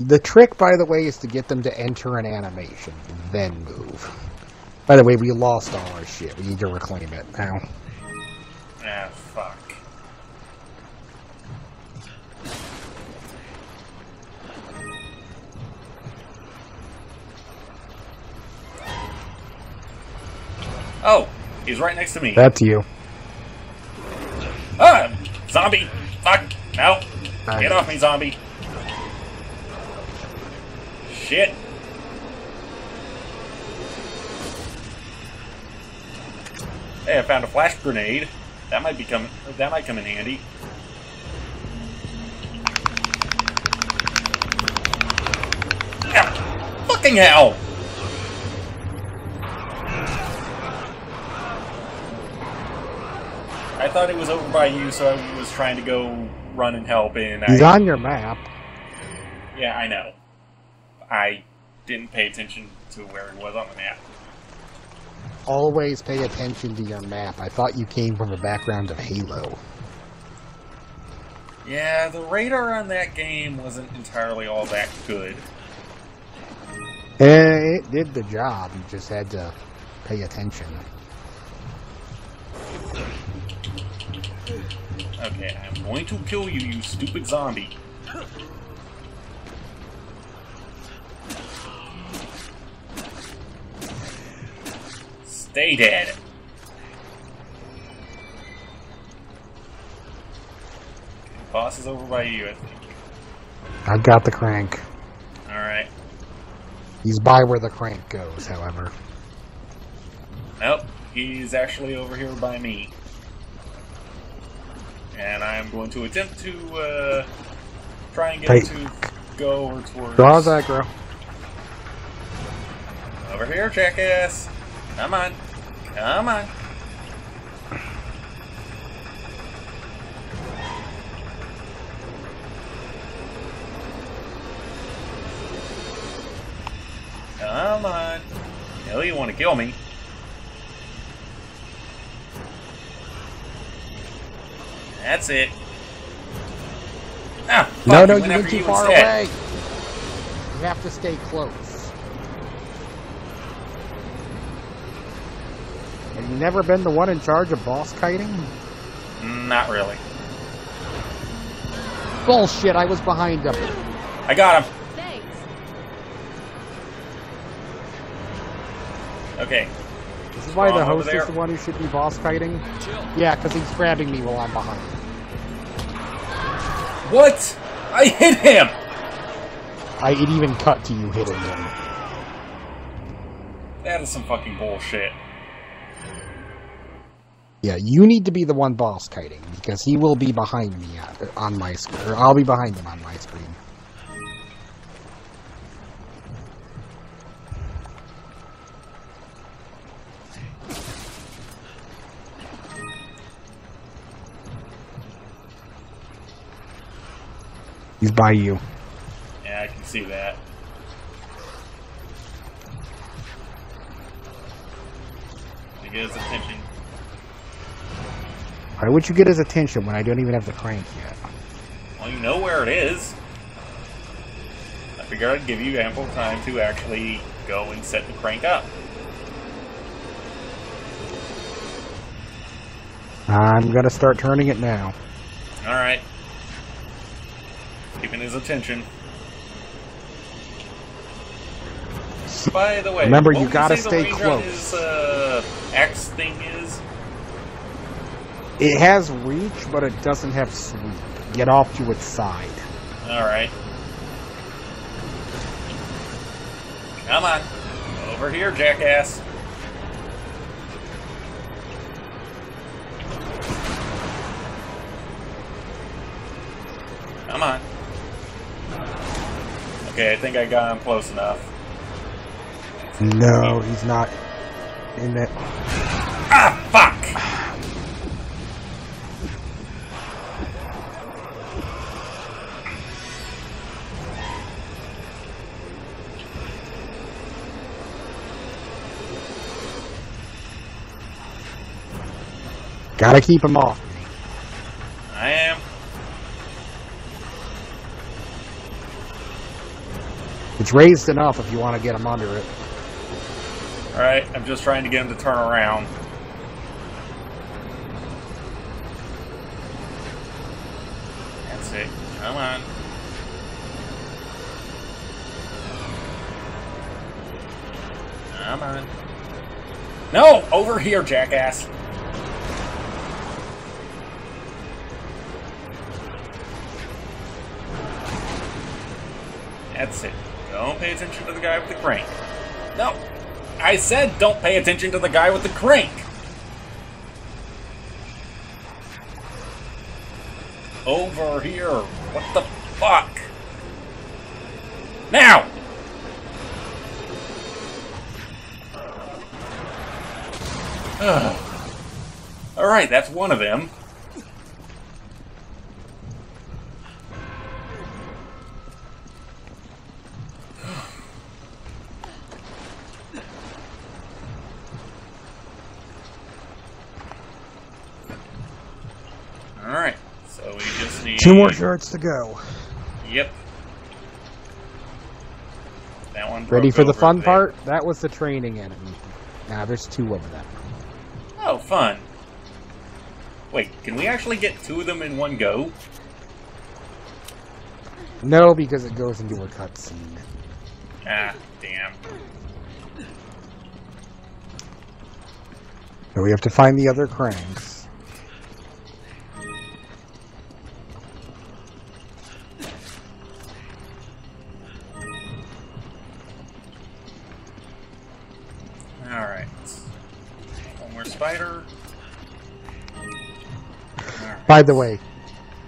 The trick, by the way, is to get them to enter an animation, then move. By the way, we lost all our shit. We need to reclaim it now. Ah, fuck. Oh, he's right next to me. That's you. Ah! Zombie! Fuck! No! Get off me, zombie! Shit! Hey, I found a flash grenade. That might come in handy. Ah, fucking hell! I thought it was over by you, so I was trying to go run and help, and He's on your map. Yeah, I know. I didn't pay attention to where it was on the map. Always pay attention to your map. I thought you came from the background of Halo. Yeah, the radar on that game wasn't entirely all that good. It did the job. You just had to pay attention. Okay, I'm going to kill you, you stupid zombie. Stay dead. Boss is over by you, I think. I got the crank. Alright. He's by where the crank goes, however. Nope, he's actually over here by me. And I'm going to attempt to try and get him to go over towards... Draw that, girl. Over here, jackass. Come on. Come on. Come on. Hell, you want to kill me. That's it. Ah, no, no, you went too far away. You have to stay close. Have you never been the one in charge of boss kiting? Not really. Bullshit, I was behind him. I got him. Thanks. Okay. This is why the host is the one who should be boss fighting. Yeah, because he's grabbing me while I'm behind. What? I hit him! It even cut to you hitting him. That is some fucking bullshit. Yeah, you need to be the one boss kiting, because he will be behind me on my screen. Or I'll be behind him on my screen. He's by you. Yeah, I can see that. To get his attention. Why would you get his attention when I don't even have the crank yet? Well, you know where it is. I figured I'd give you ample time to actually go and set the crank up. I'm gonna start turning it now. Alright. Keeping his attention. By the way, remember you gotta stay close. His, X thing is. It has reach, but it doesn't have sweep. Get off to its side. All right. Come on, over here, jackass. Come on. Okay, I think I got him close enough. No, he's not in it. Ah, fuck! Gotta keep him off. I am. It's raised enough if you want to get him under it. Alright, I'm just trying to get him to turn around. That's it. Come on. Come on. No! Over here, jackass! That's it. Don't pay attention to the guy with the crank. No! I said don't pay attention to the guy with the crank! Over here! What the fuck? Now! Alright, that's one of them. Alright, so we just need... 2 more shirts to go. Yep. That one broke. Ready for the fun part? That was the training enemy. Now there's 2 of them. Oh, fun. Wait, can we actually get 2 of them in one go? No, because it goes into a cutscene. Ah, damn. So we have to find the other cranks. Alright. One more spider. Right. By the way,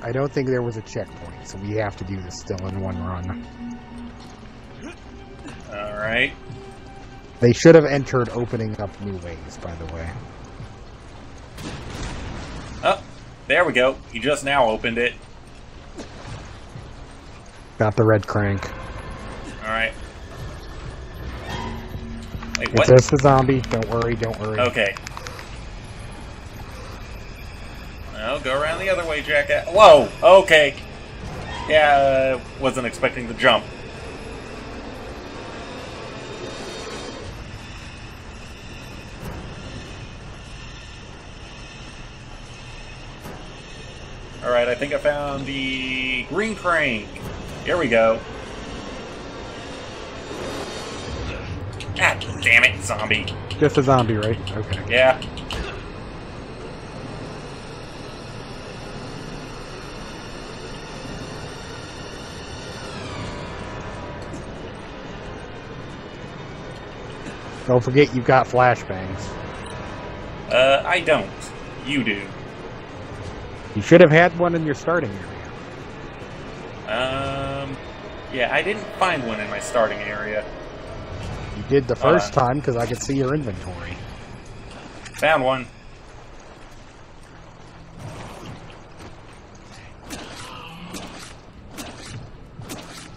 I don't think there was a checkpoint, so we have to do this still in one run. Alright. They should have entered opening up new ways, by the way. Oh, there we go. You just now opened it. Got the red crank. Alright. Wait, what? It's just a zombie. Don't worry, don't worry. Okay. Well, go around the other way, jackass. Whoa! Okay. Yeah, wasn't expecting the jump. Alright, I think I found the green crank. Here we go. God damn it, zombie. Just a zombie, right? Okay. Yeah. Don't forget you've got flashbangs. I don't. You do. You should have had one in your starting area. Yeah, I didn't find one in my starting area. You did the first time because I could see your inventory. Found one.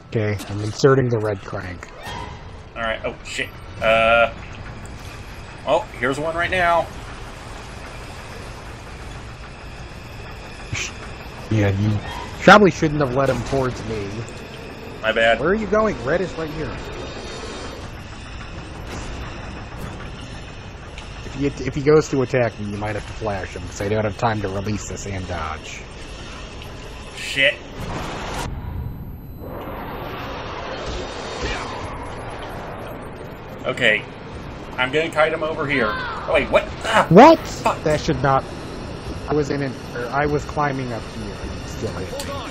Okay, I'm inserting the red crank. Alright, oh shit. Oh, here's one right now. Yeah, you probably shouldn't have let him towards me. My bad. Where are you going? Red is right here. If he goes to attack me, you might have to flash him, because I don't have time to release this and dodge. Shit. Okay. I'm gonna kite him over here. Oh, wait, what? Ah, what? Fuck. That should not... I was in an... Or I was climbing up here. And still hit me.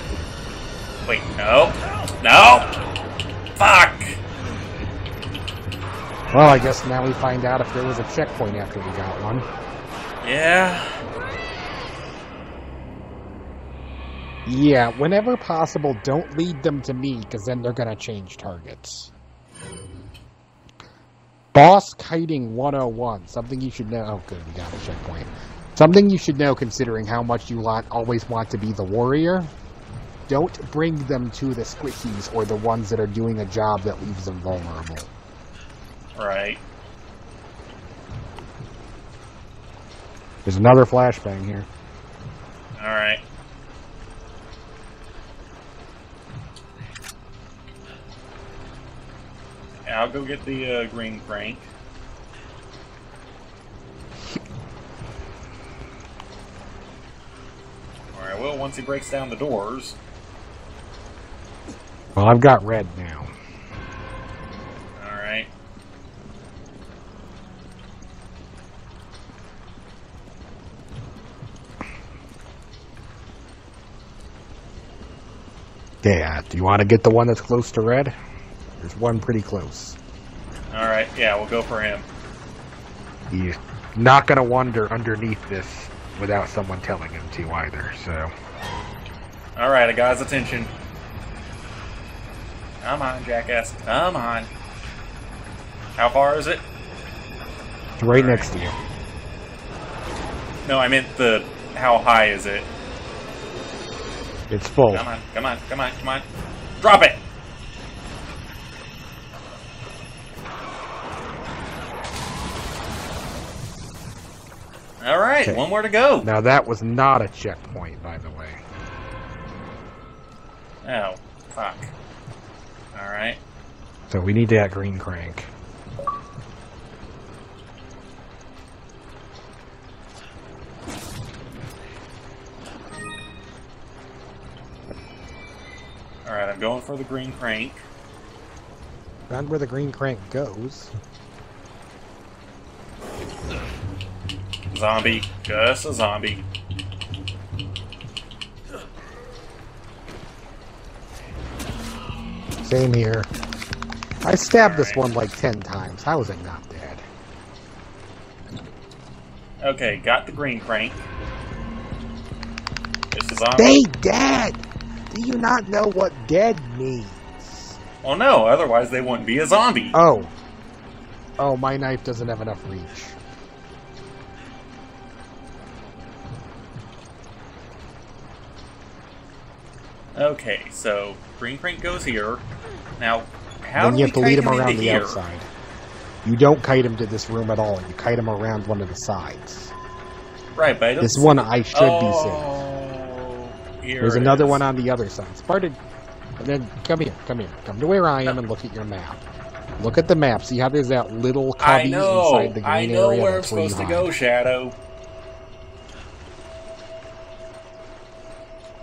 Wait, no. No! Fuck! Well, I guess now we find out if there was a checkpoint after we got one. Yeah. Yeah, whenever possible, don't lead them to me, because then they're going to change targets. Boss Kiting 101. Something you should know... Oh, good, we got a checkpoint. Something you should know considering how much you lot always want to be the warrior. Don't bring them to the squishies or the ones that are doing a job that leaves them vulnerable. Right. There's another flashbang here. Alright. I'll go get the green crank. Alright, well, once he breaks down the doors... Well, I've got red now. Alright. Yeah, do you want to get the one that's close to red? There's one pretty close. Alright, yeah, we'll go for him. He's not going to wander underneath this without someone telling him to either, so... Alright, I got his attention. Come on, jackass. Come on. How far is it? It's right next to you. No, I meant the... How high is it? It's full. Come on, come on, come on, come on. Drop it! Alright, okay. One more to go. Now that was not a checkpoint, by the way. Oh, fuck. Alright. So we need that green crank. Alright, I'm going for the green crank. Found where the green crank goes. Zombie. Just a zombie. Same here. I stabbed this one like 10 times. How is it not dead? Okay, got the green crank. It's a zombie. They dead! Do you not know what dead means? Well, no. Otherwise, they wouldn't be a zombie. Oh. Oh, my knife doesn't have enough reach. Okay, so green crank goes here. Now, how do you have to lead him around the outside? You don't kite him to this room at all. You kite him around one of the sides. Right, but I don't this one I should be safe. There's another one on the other side. Spartan, and then come here, come here, come to where I am and look at your map. Look at the map. See how there's that little cubby inside the green area. I know where I'm supposed to go, Shadow.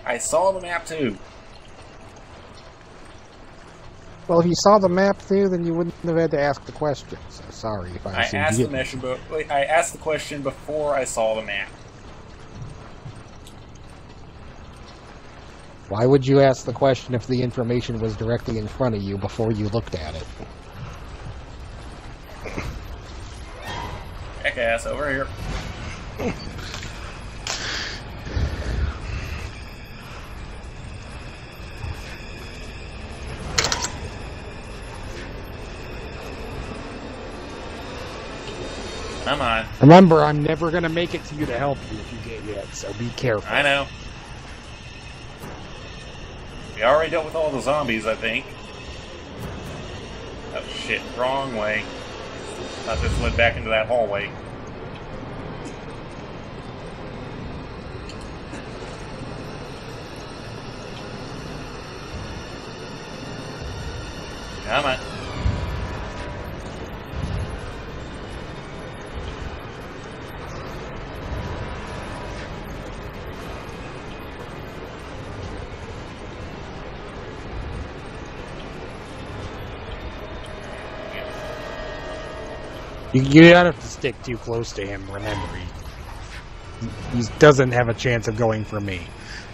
I saw the map too. Well, if you saw the map too, then you wouldn't have had to ask the question. So sorry if I assumed you didn't. But I asked the question before I saw the map. Why would you ask the question if the information was directly in front of you before you looked at it? Heck ass over here. Come on. Remember, I'm never going to make it to you to help you if you get hit, so be careful. I know. We already dealt with all the zombies, I think. Oh, shit. Wrong way. Thought this led back into that hallway. Come on. You don't have to stick too close to him, remember. He doesn't have a chance of going for me.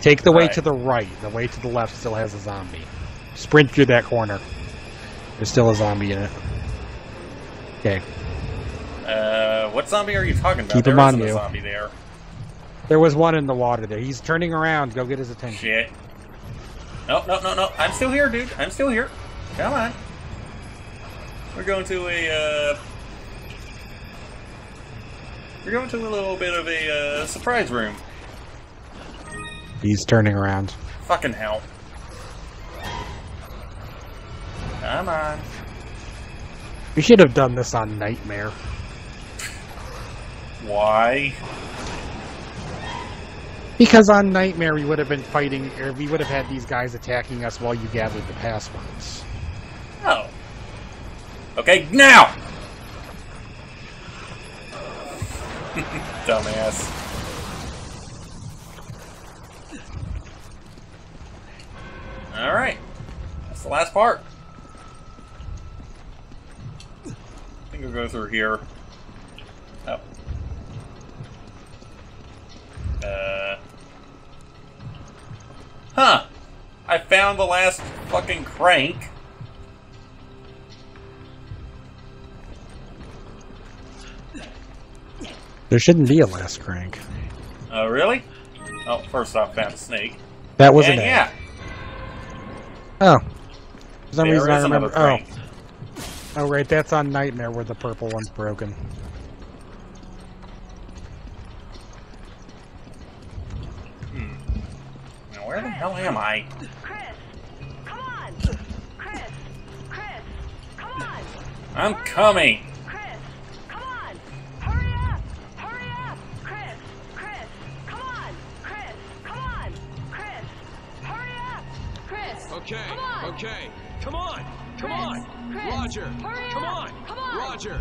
Take the way to the right. The way to the left still has a zombie. Sprint through that corner. There's still a zombie in it. Okay. What zombie are you talking about? Keep him on you. There wasn't a zombie there. There was one in the water there. He's turning around. Go get his attention. Shit. No, no, no, no. I'm still here, dude. I'm still here. Come on. We're going to a... We're going to a little bit of a surprise room. He's turning around. Fucking hell. Come on. We should have done this on Nightmare. Why? Because on Nightmare we would have been fighting, or we would have had these guys attacking us while you gathered the passwords. Oh. Okay, now! Dumbass. Alright. That's the last part. I think we'll go through here. Oh. Huh. I found the last fucking crank. There shouldn't be a last crank. Oh, really? Oh, first off, found a snake. That was an egg. Yeah. Oh. For some reason I remember. Oh. Oh, right, that's on Nightmare where the purple one's broken. Hmm. Now, where the hell am I? Chris! Come on! Chris! Chris! Come on! I'm coming! Chris! Come on! Hurry up! Hurry up! Chris! Chris! Come on! Chris! Come on! Chris! Hurry up! Chris! Okay! Come on. Okay! Come on! Come on! Chris, Roger! Hurry come up. On! Come on! Roger!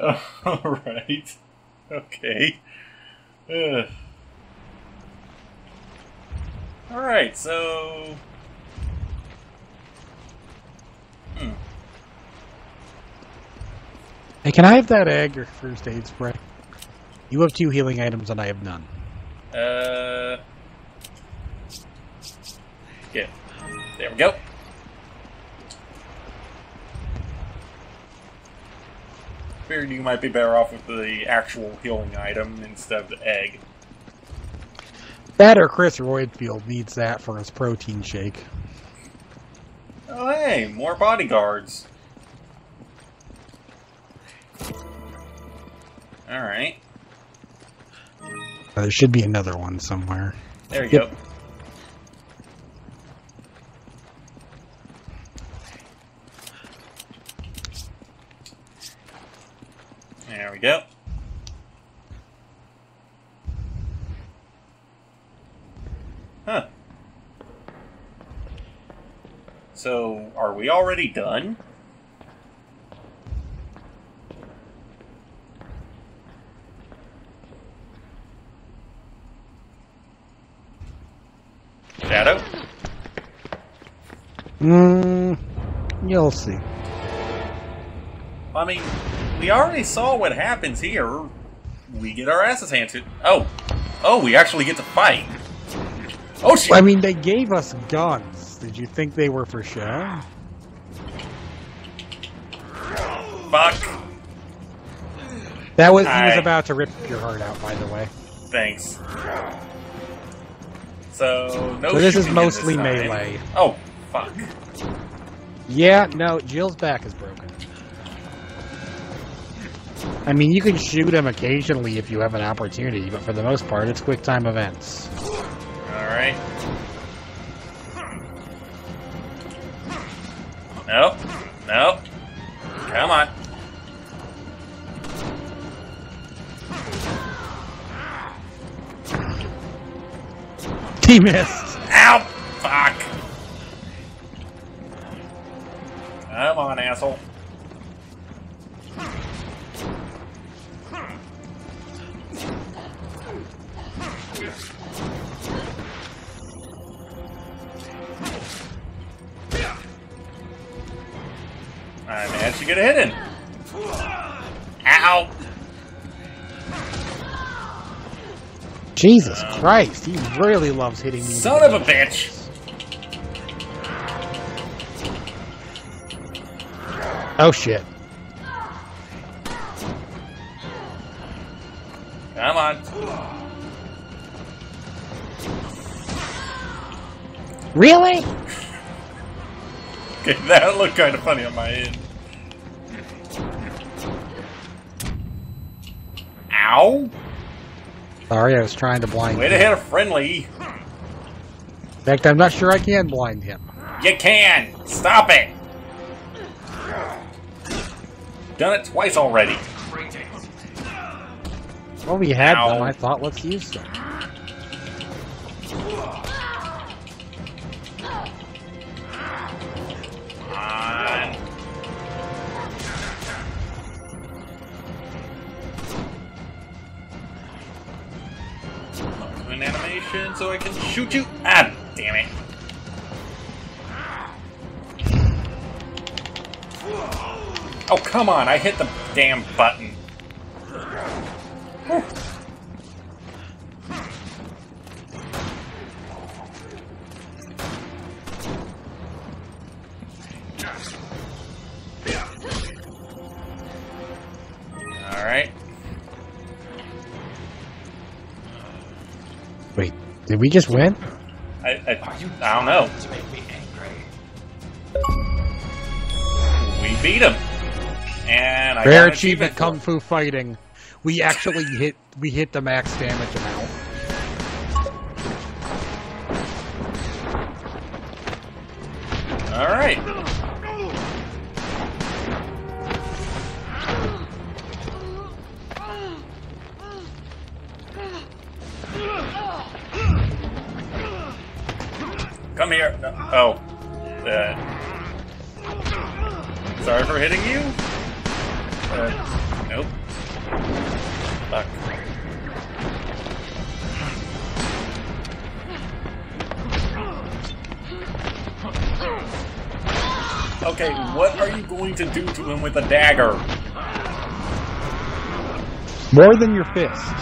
All right. Okay. All right. So. Hey, can I have that egg or first aid spray? You have 2 healing items and I have none. Yeah. There we go. Figured you might be better off with the actual healing item instead of the egg. That or Chris Roydfield needs that for his protein shake. Oh hey, more bodyguards. Alright. There should be another one somewhere. There you go. There we go. Huh. So, are we already done? Shadow? You'll see. I mean, we already saw what happens here. We get our asses handed. Oh. Oh, we actually get to fight. Oh, shit. I mean, they gave us guns. Did you think they were for show? Fuck. That was... He was about to rip your heart out, by the way. Thanks. So, no so this is mostly this melee. Oh, fuck. Yeah, no, Jill's back is broken. I mean, you can shoot him occasionally if you have an opportunity, but for the most part, it's quick time events. Alright. Nope. Nope. Come on. He missed. Ow! Fuck. Come on, asshole. I managed to get a hit in. Ow! Jesus Christ, he really loves hitting me. Son of a bitch! Oh shit. Come on. Really? Okay, that looked kind of funny on my end. Ow! Sorry, I was trying to blind him. Way to hit a friendly! In fact, I'm not sure I can blind him. You can! Stop it! done it twice already. Well, we had them. I thought, let's use them. An animation so I can shoot you. Ah, damn it. Oh, come on. I hit the damn button. Whew. All right. Wait, did we just win? I don't know. To make me angry. We beat him. And I got an achievement for Kung Fu Fighting. We actually hit the max damage amount. All right. Come here. No. Oh. Sorry for hitting you. Nope. Fuck. Okay, what are you going to do to him with a dagger? More than your fist.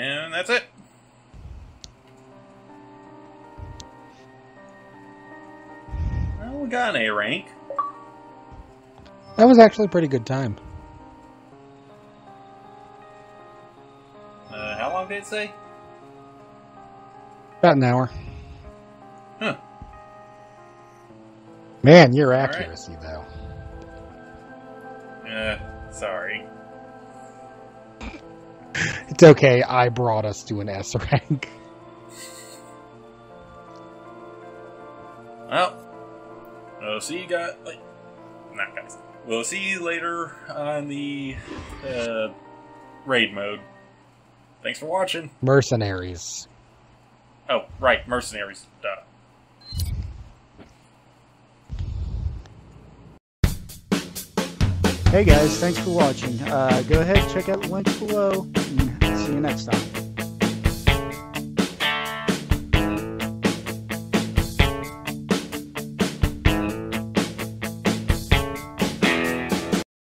And that's it. Well, we got an A rank. That was actually a pretty good time. How long did it say? About an hour. Huh. Man, your accuracy, though. Sorry. It's okay, I brought us to an S rank. Well, we'll see you guys. Not guys. We'll see you later on the raid mode. Thanks for watching. Mercenaries. Oh, right, mercenaries. Duh. Hey guys, thanks for watching. Go ahead, check out the links below, and see you next time.